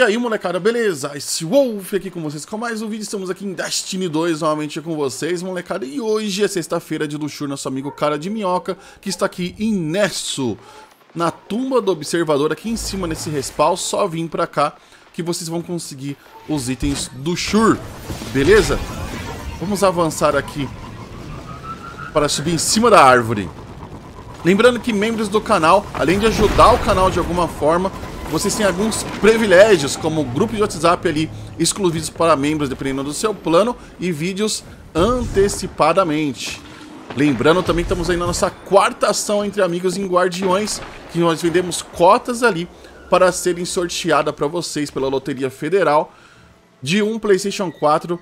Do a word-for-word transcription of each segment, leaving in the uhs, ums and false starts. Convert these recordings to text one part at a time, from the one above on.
E aí, molecada, beleza? Ice Wolf aqui com vocês com mais um vídeo. Estamos aqui em Destiny dois novamente com vocês, molecada. E hoje é sexta-feira de Xûr, nosso amigo cara de minhoca, que está aqui em Nessu, na tumba do observador, aqui em cima nesse respawn. Só vim pra cá que vocês vão conseguir os itens do Xûr, beleza? Vamos avançar aqui para subir em cima da árvore. Lembrando que membros do canal, além de ajudar o canal de alguma forma, vocês têm alguns privilégios, como grupo de WhatsApp ali, exclusivos para membros, dependendo do seu plano, e vídeos antecipadamente. Lembrando também que estamos aí na nossa quarta ação entre amigos em Guardiões, que nós vendemos cotas ali para serem sorteadas para vocês pela Loteria Federal, de um PlayStation quatro,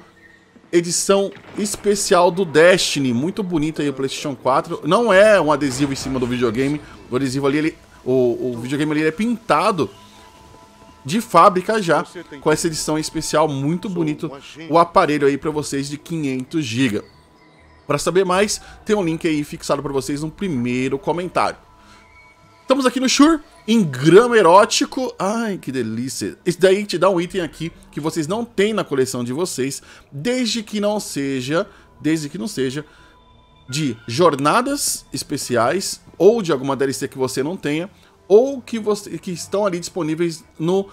edição especial do Destiny. Muito bonito aí o PlayStation quatro. Não é um adesivo em cima do videogame, o adesivo ali, ele... O, o videogame ali é pintado de fábrica já, com essa edição especial, muito bonito, o aparelho aí para vocês de quinhentos gigas. Para saber mais, tem um link aí fixado para vocês no primeiro comentário. Estamos aqui no Xûr, em grama erótico. Ai, que delícia. Isso daí te dá um item aqui que vocês não têm na coleção de vocês, desde que não seja, desde que não seja... de jornadas especiais, ou de alguma D L C que você não tenha, ou que, você, que estão ali disponíveis no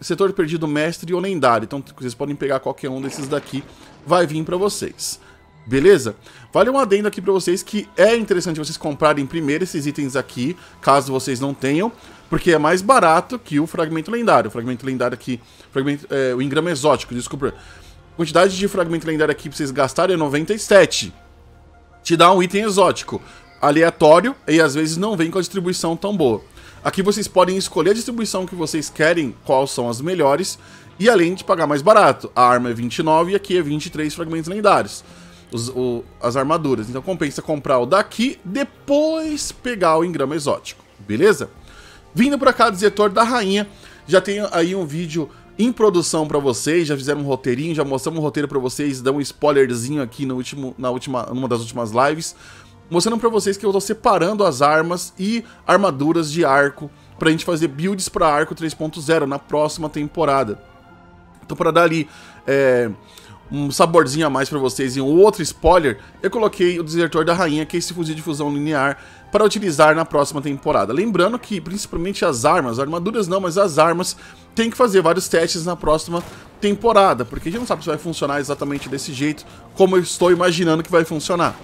setor perdido, mestre ou lendário. Então vocês podem pegar qualquer um desses daqui, vai vir para vocês, beleza? Vale um adendo aqui para vocês que é interessante vocês comprarem primeiro esses itens aqui, caso vocês não tenham, porque é mais barato que o fragmento lendário. O fragmento lendário aqui, fragmento, é, o engrama exótico, desculpa. A quantidade de fragmento lendário aqui para vocês gastarem é noventa e sete. Te dá um item exótico, aleatório, e às vezes não vem com a distribuição tão boa. Aqui vocês podem escolher a distribuição que vocês querem, quais são as melhores, e além de pagar mais barato. A arma é vinte e nove e aqui é vinte e três fragmentos lendários, os, o, as armaduras. Então compensa comprar o daqui, depois pegar o engrama exótico, beleza? Vindo para cá do setor da rainha, já tem aí um vídeo em produção pra vocês, já fizeram um roteirinho, já mostramos um roteiro pra vocês, dá um spoilerzinho aqui no último, na última, numa das últimas lives, mostrando pra vocês que eu tô separando as armas e armaduras de arco pra gente fazer builds pra Arco três ponto zero na próxima temporada. Então pra dar ali é, um saborzinho a mais pra vocês e um outro spoiler, eu coloquei o Desertor da Rainha, que é esse fuzil de fusão linear, para utilizar na próxima temporada. Lembrando que, principalmente as armas, armaduras não, mas as armas, tem que fazer vários testes na próxima temporada, porque a gente não sabe se vai funcionar exatamente desse jeito, como eu estou imaginando que vai funcionar.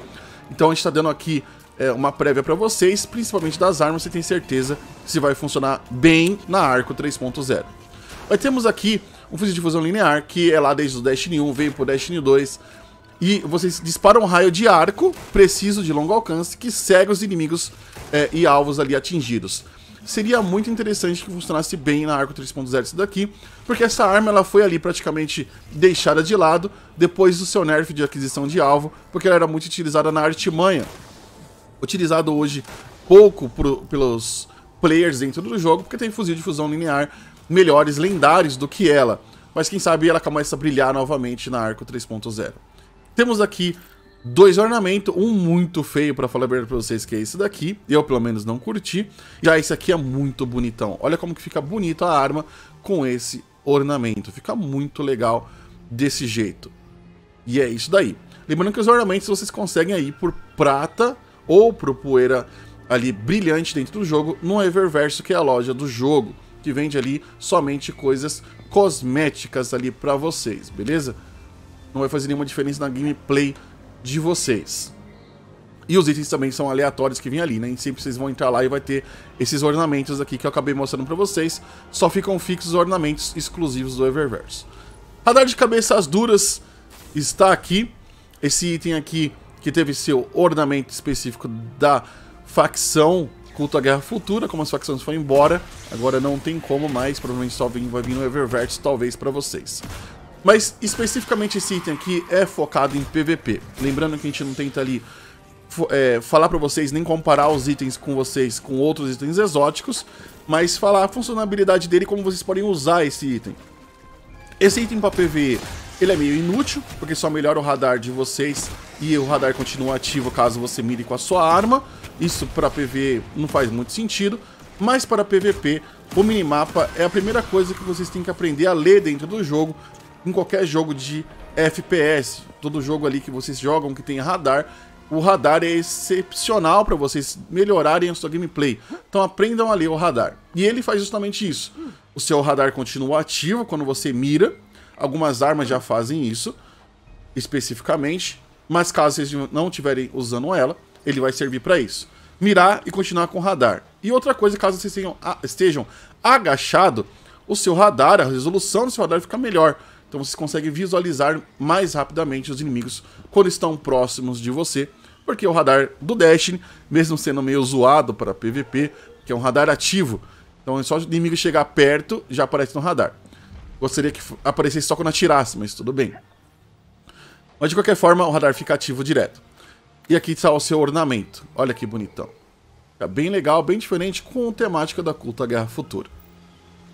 Então a gente está dando aqui é, uma prévia para vocês, principalmente das armas, você tem certeza se vai funcionar bem na Arco três ponto zero. Nós temos aqui um fuzil de fusão linear, que é lá desde o Destiny um, veio para o Destiny dois, e vocês disparam um raio de arco preciso de longo alcance que cega os inimigos é, e alvos ali atingidos. Seria muito interessante que funcionasse bem na Arco três ponto zero isso daqui, porque essa arma ela foi ali praticamente deixada de lado depois do seu nerf de aquisição de alvo, porque ela era muito utilizada na artimanha. Utilizado hoje pouco por, pelos players dentro do jogo, porque tem fuzil de fusão linear melhores lendários do que ela. Mas quem sabe ela começa a brilhar novamente na Arco três ponto zero. Temos aqui dois ornamentos, um muito feio pra falar pra vocês, que é esse daqui, eu pelo menos não curti. Já esse aqui é muito bonitão, olha como que fica bonita a arma com esse ornamento, fica muito legal desse jeito. E é isso daí. Lembrando que os ornamentos vocês conseguem aí por prata ou por poeira ali brilhante dentro do jogo, no Eververse, que é a loja do jogo, que vende ali somente coisas cosméticas ali pra vocês, beleza? Não vai fazer nenhuma diferença na gameplay de vocês. E os itens também são aleatórios que vêm ali, né? E sempre vocês vão entrar lá e vai ter esses ornamentos aqui que eu acabei mostrando pra vocês. Só ficam fixos ornamentos exclusivos do Eververse. Radar de cabeças duras está aqui. Esse item aqui que teve seu ornamento específico da facção Culta Guerra Futura. Como as facções foram embora, agora não tem como mais. Provavelmente só vai vir no Eververse, talvez, pra vocês. Mas, especificamente, esse item aqui é focado em P V P. Lembrando que a gente não tenta ali é, falar pra vocês, nem comparar os itens com vocês com outros itens exóticos, mas falar a funcionalidade dele e como vocês podem usar esse item. Esse item pra P V E, ele é meio inútil, porque só melhora o radar de vocês e o radar continua ativo caso você mire com a sua arma. Isso pra P V E não faz muito sentido, mas para P V P O minimapa é a primeira coisa que vocês têm que aprender a ler dentro do jogo, em qualquer jogo de F P S. Todo jogo ali que vocês jogam que tem radar, o radar é excepcional para vocês melhorarem a sua gameplay. Então aprendam a ler o radar. E ele faz justamente isso. O seu radar continua ativo quando você mira. Algumas armas já fazem isso especificamente, mas caso vocês não estiverem usando ela, ele vai servir para isso. Mirar e continuar com o radar. E outra coisa, caso vocês tenham, estejam agachado, o seu radar, a resolução do seu radar fica melhor. Então você consegue visualizar mais rapidamente os inimigos quando estão próximos de você, porque o radar do Destiny, mesmo sendo meio zoado para P V P, que é um radar ativo, então é só o inimigo chegar perto, já aparece no radar. Gostaria que aparecesse só quando atirasse, mas tudo bem. Mas de qualquer forma, o radar fica ativo direto. E aqui está o seu ornamento. Olha que bonitão. Fica bem legal, bem diferente, com a temática da Culta Guerra Futura.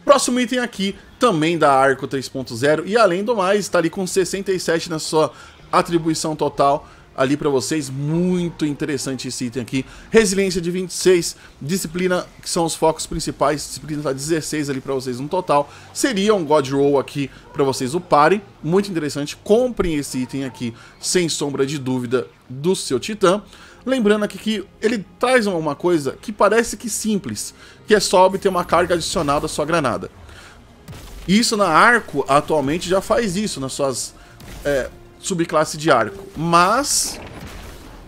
Próximo item aqui, também da Arco três ponto zero, e além do mais, está ali com sessenta e sete na sua atribuição total, ali para vocês, muito interessante esse item aqui. Resiliência de vinte e seis, disciplina, que são os focos principais, disciplina está dezesseis ali para vocês no total. Seria um God Roll aqui para vocês uparem, muito interessante, comprem esse item aqui, sem sombra de dúvida, do seu Titã. Lembrando aqui que ele traz uma coisa que parece que simples, que é só obter uma carga adicional da sua granada. Isso na Arco, atualmente, já faz isso, nas suas é, subclasses de Arco. Mas,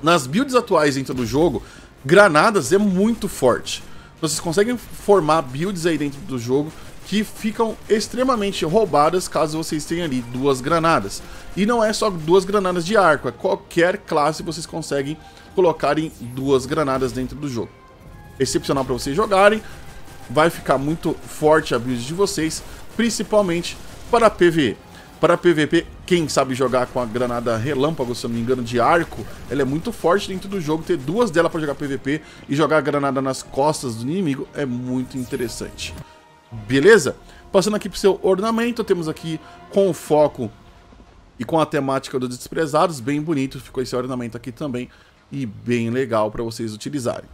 nas builds atuais dentro do jogo, granadas é muito forte. Vocês conseguem formar builds aí dentro do jogo que ficam extremamente roubadas caso vocês tenham ali duas granadas. E não é só duas granadas de Arco, é qualquer classe vocês conseguem colocarem duas granadas dentro do jogo. Excepcional para vocês jogarem, vai ficar muito forte a build de vocês, principalmente para P V E. Para P V P, quem sabe jogar com a granada relâmpago, se eu não me engano, de Arco, ela é muito forte dentro do jogo, ter duas dela para jogar P V P e jogar a granada nas costas do inimigo é muito interessante. Beleza? Passando aqui para o seu ornamento, temos aqui com o foco e com a temática dos desprezados, bem bonito, ficou esse ornamento aqui também. E bem legal para vocês utilizarem.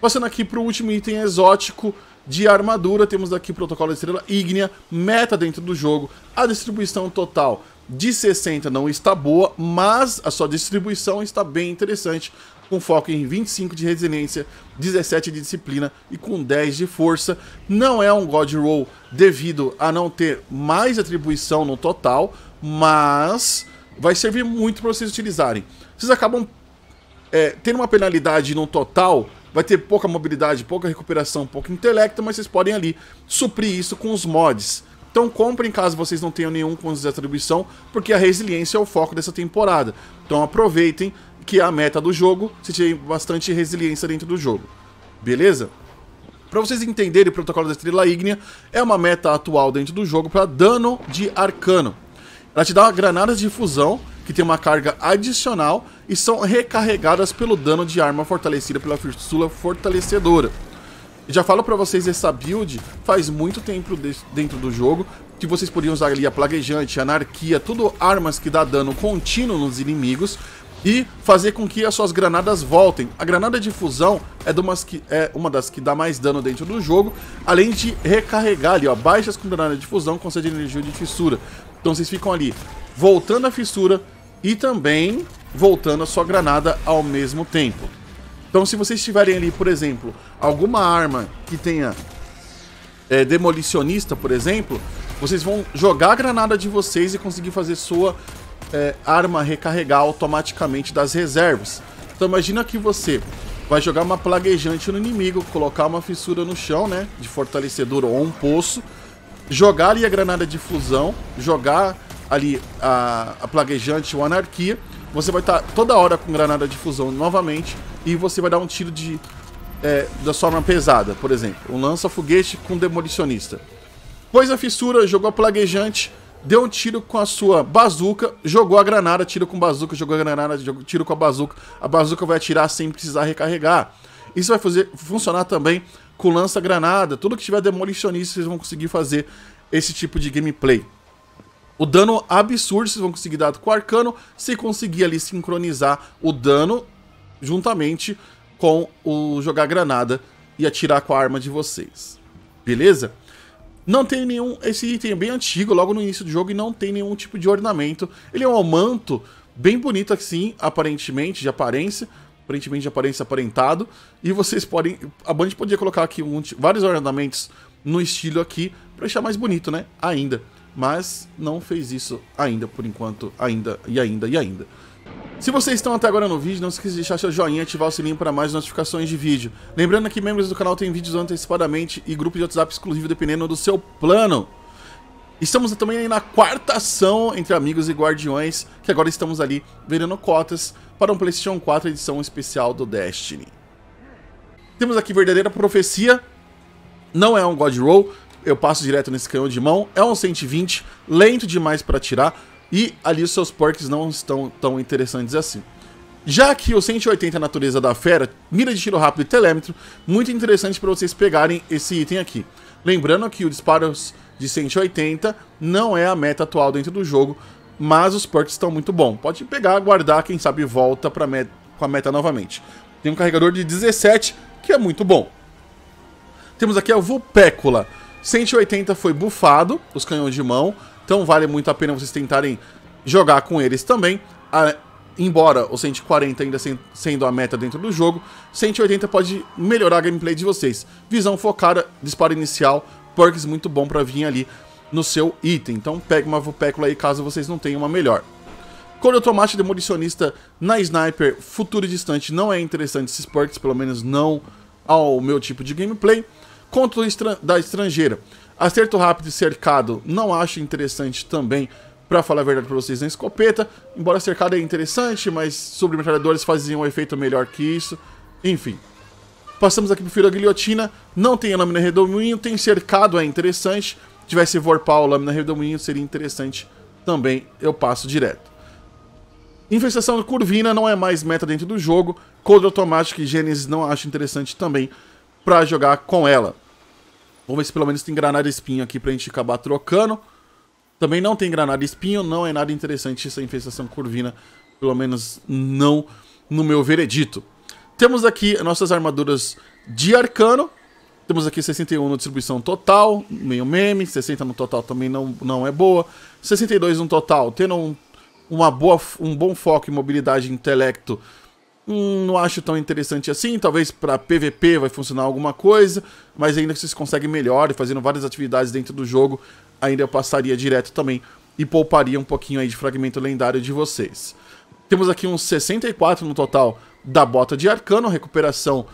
Passando aqui para o último item exótico de armadura, temos aqui o Protocolo de Estrela Ígnea, meta dentro do jogo. A distribuição total de sessenta não está boa, mas a sua distribuição está bem interessante, com foco em vinte e cinco de resiliência, dezessete de disciplina e com dez de força. Não é um God Roll devido a não ter mais atribuição no total, mas vai servir muito para vocês utilizarem. Vocês acabam É, ter uma penalidade no total, vai ter pouca mobilidade, pouca recuperação, pouco intelecto, mas vocês podem ali suprir isso com os mods. Então comprem caso vocês não tenham nenhum com desatribuição, porque a resiliência é o foco dessa temporada. Então aproveitem que é a meta do jogo, se tiver bastante resiliência dentro do jogo. Beleza? Para vocês entenderem, o Protocolo da Estrela Ígnea é uma meta atual dentro do jogo para dano de arcano. Ela te dá granadas de fusão, que tem uma carga adicional e são recarregadas pelo dano de arma fortalecida pela fistula fortalecedora. Já falo pra vocês, essa build faz muito tempo dentro do jogo, que vocês podiam usar ali a Plaguejante, a Anarquia, tudo armas que dá dano contínuo nos inimigos e fazer com que as suas granadas voltem. A granada de fusão é, de umas que, é uma das que dá mais dano dentro do jogo, além de recarregar ali, ó, baixas com granada de fusão concede energia de fissura. Então vocês ficam ali voltando a fissura e também voltando a sua granada ao mesmo tempo. Então se vocês tiverem ali, por exemplo, alguma arma que tenha é, demolicionista, por exemplo, vocês vão jogar a granada de vocês e conseguir fazer sua é, arma recarregar automaticamente das reservas. Então imagina que você vai jogar uma plaguejante no inimigo, colocar uma fissura no chão, né, de fortalecedor ou um poço, jogar ali a granada de fusão, jogar ali a, a plaguejante ou anarquia, você vai estar toda hora com granada de fusão novamente e você vai dar um tiro de, é, da sua arma pesada, por exemplo, um lança-foguete com demolicionista. Pôs a fissura, jogou a plaguejante, deu um tiro com a sua bazuca, jogou a granada, tiro com bazuca, jogou a granada, tiro com a bazuca, a bazuca vai atirar sem precisar recarregar. Isso vai fazer, funcionar também com lança-granada, tudo que tiver demolicionista vocês vão conseguir fazer esse tipo de gameplay. O dano absurdo vocês vão conseguir dar com o arcano, se conseguir ali sincronizar o dano juntamente com o jogar granada e atirar com a arma de vocês. beleza? Não tem nenhum... Esse item é bem antigo, logo no início do jogo, e não tem nenhum tipo de ornamento. Ele é um manto bem bonito assim, aparentemente, de aparência. Aparentemente de aparência aparentado. E vocês podem... A Band podia colocar aqui um, vários ornamentos no estilo aqui, pra deixar mais bonito, né? Ainda. Mas não fez isso ainda, por enquanto. Ainda, e ainda, e ainda. Se vocês estão até agora no vídeo, não se esqueça de deixar seu joinha e ativar o sininho para mais notificações de vídeo. Lembrando que membros do canal têm vídeos antecipadamente e grupo de WhatsApp exclusivo dependendo do seu plano. Estamos também aí na quarta ação entre amigos e guardiões, que agora estamos ali vendendo cotas para um PlayStation quatro edição especial do Destiny. Temos aqui Verdadeira Profecia, não é um God Roll, eu passo direto nesse canhão de mão, é um cento e vinte, lento demais para atirar. E ali os seus perks não estão tão interessantes assim. Já que o cento e oitenta Natureza da Fera, mira de tiro rápido e telémetro, muito interessante para vocês pegarem esse item aqui. Lembrando que o disparos de cento e oitenta não é a meta atual dentro do jogo, mas os perks estão muito bons. Pode pegar, guardar, quem sabe volta pra meta, com a meta novamente. Tem um carregador de dezessete, que é muito bom. Temos aqui a Vulpécula. cento e oitenta foi bufado, os canhões de mão. Então vale muito a pena vocês tentarem jogar com eles também. Ah, embora o cento e quarenta ainda sendo a meta dentro do jogo, cento e oitenta pode melhorar a gameplay de vocês. Visão focada, disparo inicial, perks muito bom pra vir ali no seu item. Então pega uma Vulpécula aí caso vocês não tenham uma melhor. Cor automática demolicionista na Sniper, futuro distante, não é interessante esses perks, pelo menos não ao meu tipo de gameplay. Contra Estra da Estrangeira. Acerto rápido e cercado não acho interessante também, pra falar a verdade pra vocês, na escopeta. Embora cercado é interessante, mas sobre metralhadores faziam um efeito melhor que isso. Enfim. Passamos aqui pro fio da guilhotina. Não tem a lâmina redominho, tem cercado, é interessante. Se tivesse vorpal ou lâmina redominho, seria interessante também. Eu passo direto. Infestação Curvina não é mais meta dentro do jogo. Cold automático e Gênesis não acho interessante também pra jogar com ela. Vamos ver se pelo menos tem granada e espinho aqui pra gente acabar trocando. Também não tem granada e espinho, não é nada interessante essa infestação curvina. Pelo menos não no meu veredito. Temos aqui nossas armaduras de arcano. Temos aqui sessenta e um no distribuição total, meio meme. sessenta no total também não, não é boa. sessenta e dois no total, tendo um, uma boa, um bom foco em mobilidade e intelecto. Hum, não acho tão interessante assim, talvez para P V P vai funcionar alguma coisa, mas ainda que vocês conseguem melhor e fazendo várias atividades dentro do jogo, ainda eu passaria direto também e pouparia um pouquinho aí de fragmento lendário de vocês. Temos aqui uns sessenta e quatro no total da bota de arcano, recuperação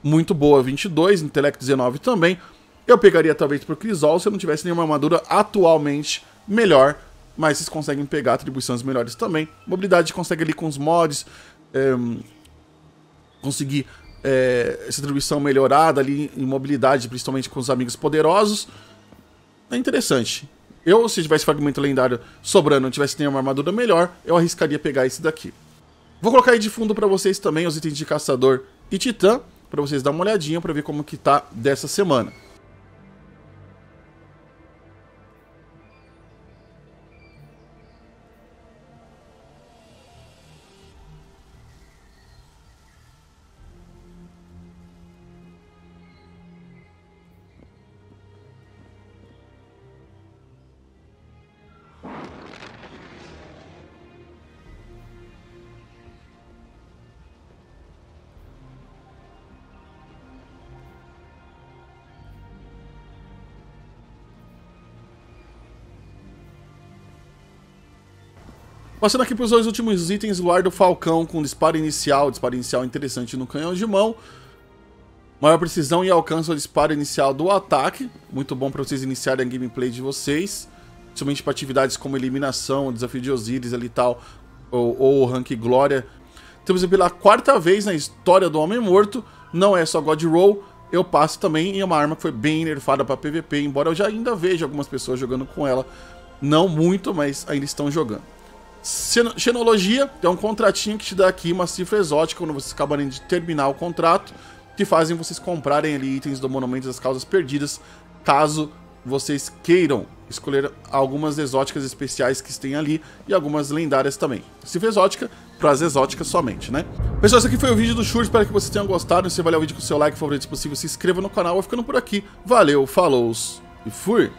muito boa, vinte e dois, intelecto dezenove também. Eu pegaria talvez pro Crisol se eu não tivesse nenhuma armadura atualmente melhor, mas vocês conseguem pegar atribuições melhores também. Mobilidade consegue ali com os mods, é... conseguir é, essa atribuição melhorada ali em mobilidade, principalmente com os amigos poderosos, é interessante. Eu, se tivesse fragmento lendário sobrando, não tivesse nenhuma armadura melhor, eu arriscaria pegar esse daqui. Vou colocar aí de fundo pra vocês também os itens de caçador e titã, pra vocês dar uma olhadinha pra ver como que tá dessa semana. Passando aqui para os dois últimos itens, Luar do Falcão com disparo inicial, disparo inicial interessante no canhão de mão. Maior precisão e alcance ao disparo inicial do ataque, muito bom para vocês iniciarem a gameplay de vocês. Principalmente para atividades como eliminação, desafio de Osiris ali e tal, ou, ou rank glória. Temos pela quarta vez na história do Homem Morto, não é só God Roll, eu passo também, e é uma arma que foi bem nerfada para P V P, embora eu já ainda veja algumas pessoas jogando com ela, não muito, mas ainda estão jogando. Xenologia é um contratinho que te dá aqui uma cifra exótica quando vocês acabarem de terminar o contrato, que fazem vocês comprarem ali itens do Monumento das Causas Perdidas, caso vocês queiram escolher algumas exóticas especiais que tem ali e algumas lendárias também. Cifra exótica para as exóticas somente, né? Pessoal, esse aqui foi o vídeo do Xûr, espero que vocês tenham gostado. Se avaliar o vídeo com o seu like favorito, se possível, se inscreva no canal. Eu vou ficando por aqui. Valeu, falou e fui!